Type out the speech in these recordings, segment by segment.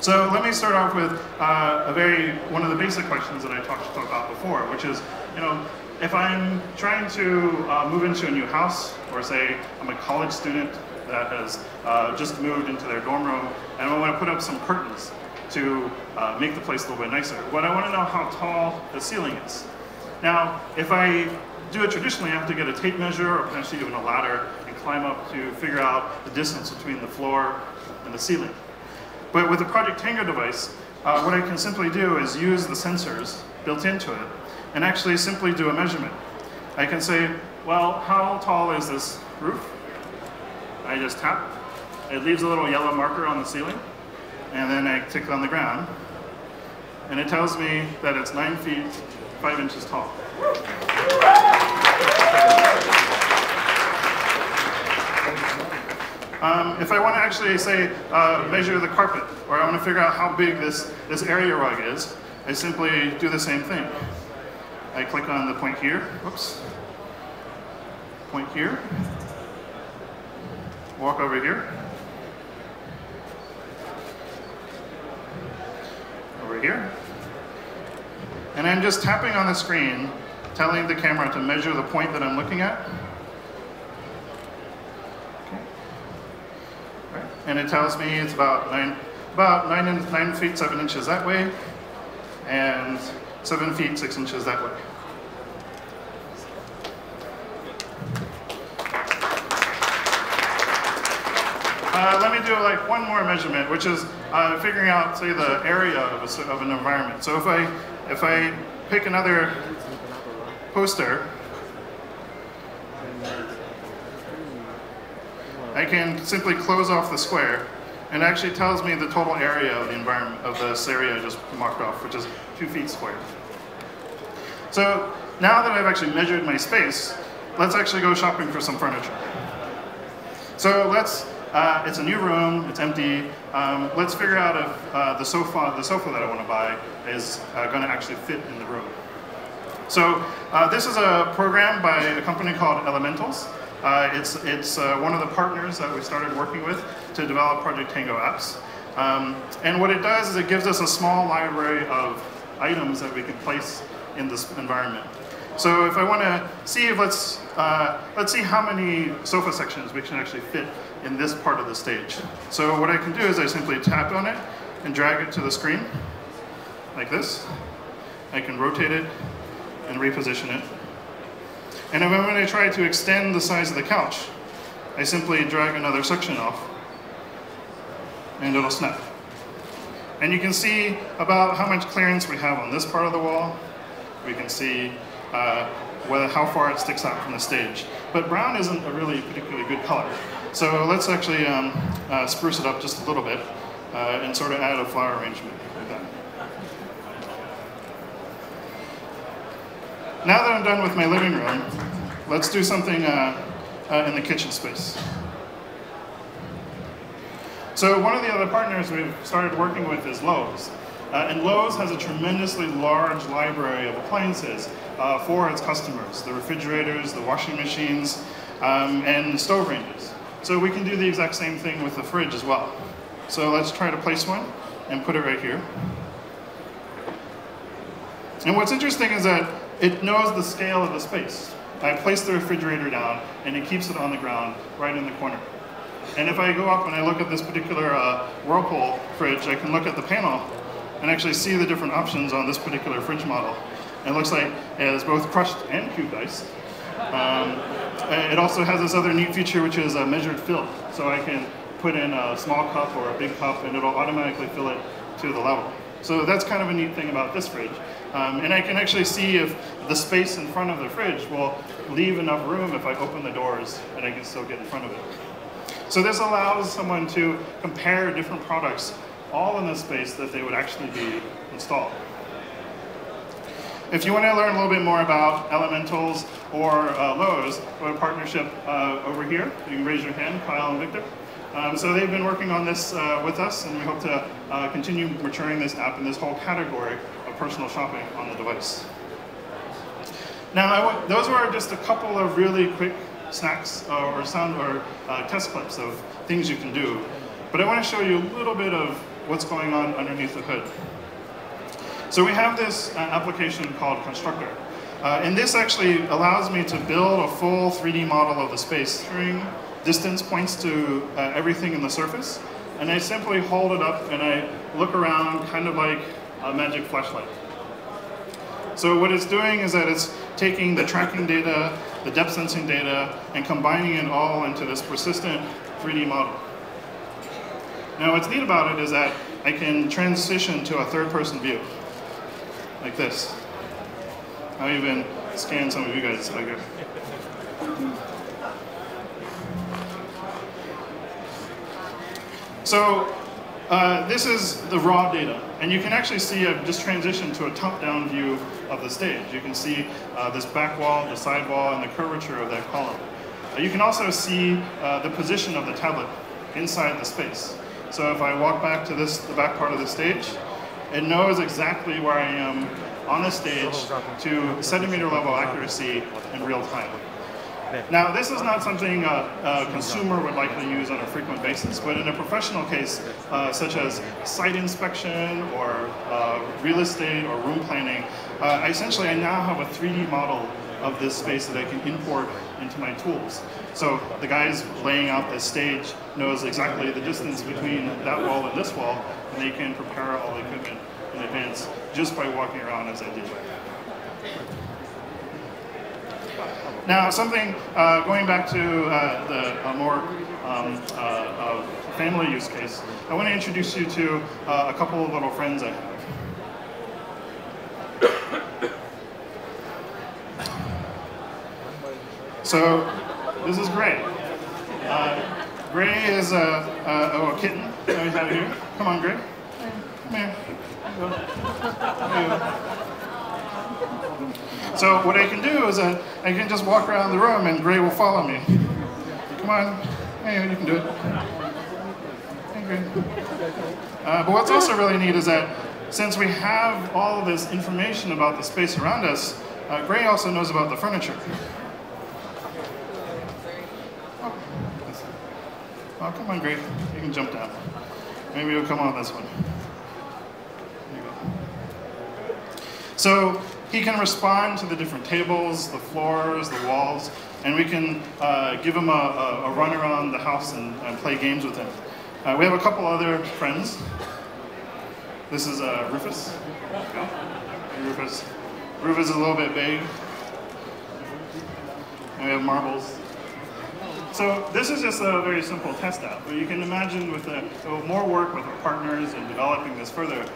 So let me start off with one of the basic questions that I talked about before, which is, you know, if I'm trying to move into a new house, or say I'm a college student that has just moved into their dorm room, and I want to put up some curtains to make the place a little bit nicer. But I want to know how tall the ceiling is. Now, if I do it traditionally, I have to get a tape measure or potentially even a ladder and climb up to figure out the distance between the floor and the ceiling. But with the Project Tango device, what I can simply do is use the sensors built into it and actually simply do a measurement. I can say, well, how tall is this roof? I just tap. It leaves a little yellow marker on the ceiling. And then I click on the ground. And it tells me that it's 9 feet, 5 inches tall. If I want to actually, say, measure the carpet, or I want to figure out how big this area rug is, I simply do the same thing. I click on the point here, whoops, point here, walk over here, over here, and I'm just tapping on the screen, telling the camera to measure the point that I'm looking at. Okay. And it tells me it's about 9 feet, 7 inches that way, and 7 feet, 6 inches that way. Let me do like one more measurement, which is figuring out, say, the area of an environment. So if I pick another poster, I can simply close off the square, and it actually tells me the total area of the environment of this area I just marked off, which is 2 feet squared. So now that I've actually measured my space, let's actually go shopping for some furniture. So let's. It's a new room. It's empty. Let's figure out if the sofa that I want to buy is going to actually fit in the room. So this is a program by a company called Elementals. It's one of the partners that we started working with to develop Project Tango apps. And what it does is it gives us a small library of items that we can place in this environment. So if I want to see if let's see how many sofa sections we can actually fit in this part of the stage. So what I can do is I simply tap on it and drag it to the screen like this. I can rotate it and reposition it. And if I'm going to try to extend the size of the couch, I simply drag another section off and it'll snap. And you can see about how much clearance we have on this part of the wall. We can see how far it sticks out from the stage. But brown isn't a really particularly good color. So let's actually spruce it up just a little bit and sort of add a flower arrangement like that. Now that I'm done with my living room, let's do something in the kitchen space. So one of the other partners we've started working with is Lowe's. And Lowe's has a tremendously large library of appliances for its customers, the refrigerators, the washing machines, and stove ranges. So we can do the exact same thing with the fridge as well. So let's try to place one and put it right here. And what's interesting is that it knows the scale of the space. I place the refrigerator down and it keeps it on the ground right in the corner. And if I go up and I look at this particular Whirlpool fridge, I can look at the panel and actually see the different options on this particular fridge model. It looks like it is both crushed and cubed ice. It also has this other neat feature, which is a measured fill. So I can put in a small cup or a big cup, and it'll automatically fill it to the level. So that's kind of a neat thing about this fridge. And I can actually see if the space in front of the fridge will leave enough room if I open the doors, and I can still get in front of it. So this allows someone to compare different products all in the space that they would actually be installed. If you want to learn a little bit more about Elementals or Lowe's, we have a partnership over here. You can raise your hand, Kyle and Victor. So they've been working on this with us, and we hope to continue maturing this app and this whole category of personal shopping on the device. Now, those were just a couple of really quick snacks or test clips of things you can do. But I want to show you a little bit of what's going on underneath the hood. So we have this application called Constructor. And this actually allows me to build a full 3D model of the space. String distance points to everything in the surface. And I simply hold it up and I look around kind of like a magic flashlight. So what it's doing is that it's taking the tracking data, the depth sensing data, and combining it all into this persistent 3D model. Now what's neat about it is that I can transition to a third-person view, like this. I'll even scan some of you guys, I guess. So this is the raw data. And you can actually see I've just transitioned to a top-down view of the stage. You can see this back wall, the side wall, and the curvature of that column. You can also see the position of the tablet inside the space. So if I walk back to this, the back part of the stage, it knows exactly where I am on the stage to centimeter level accuracy in real time. Now, this is not something a consumer would likely use on a frequent basis, but in a professional case, such as site inspection or real estate or room planning, essentially I now have a 3D model of this space that I can import into my tools. So the guys laying out this stage knows exactly the distance between that wall and this wall, and they can prepare all the equipment in advance just by walking around as I did. Now, something going back to the more family use case, I want to introduce you to a couple of little friends I have. So this is Gray. Gray is a kitten that we have here. Come on, Gray. Come here. So what I can do is I can just walk around the room and Gray will follow me. Come on. Hey, you can do it. Hey, Gray. But what's also really neat is that since we have all this information about the space around us, Gray also knows about the furniture. Oh, come on, Gray. You can jump down. Maybe you'll come on this one. There you go. So he can respond to the different tables, the floors, the walls, and we can give him a run around the house and play games with him. We have a couple other friends. This is Rufus. Hey, Rufus. Rufus is a little bit big. And we have Marbles. So this is just a very simple test out, but you can imagine with more work with our partners and developing this further,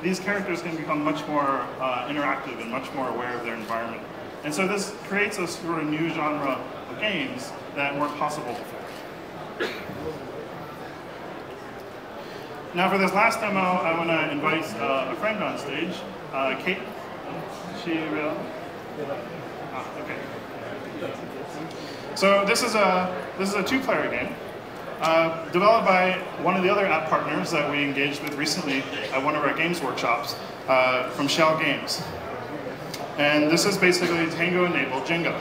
these characters can become much more interactive and much more aware of their environment. And so this creates a sort of new genre of games that weren't possible before. Now for this last demo, I want to invite a friend on stage, Kate. Is she real? Ah, okay. So this is a two-player game developed by one of the other app partners that we engaged with recently at one of our games workshops from Shell Games. And this is basically Tango-enabled Jenga.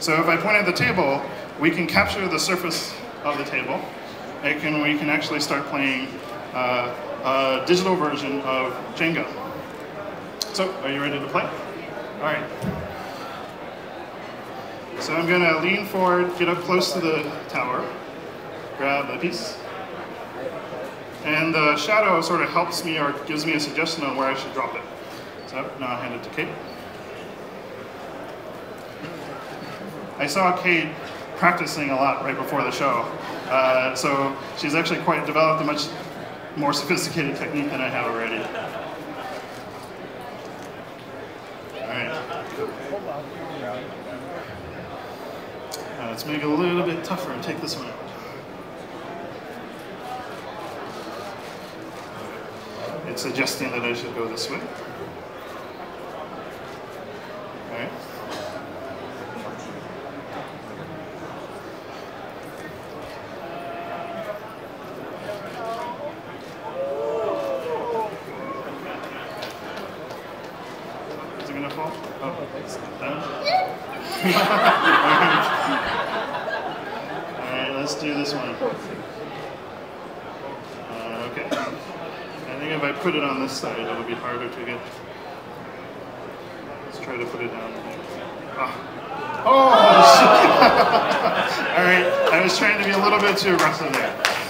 So if I point at the table, we can capture the surface of the table, and we can actually start playing a digital version of Jenga. So are you ready to play? All right. So I'm going to lean forward, get up close to the tower, grab a piece, and the shadow sort of helps me or gives me a suggestion on where I should drop it. So now I'll hand it to Kate. I saw Kate practicing a lot right before the show, so she's actually quite developed a much more sophisticated technique than I have already. All right. Let's make it a little bit tougher and take this one out. It's suggesting that I should go this way. All right. Is it going to fall? Oh, it's down. Let's do this one. if I put it on this side, it'll be harder to get. Let's try to put it down there. Oh, oh. All right, I was trying to be a little bit too aggressive there.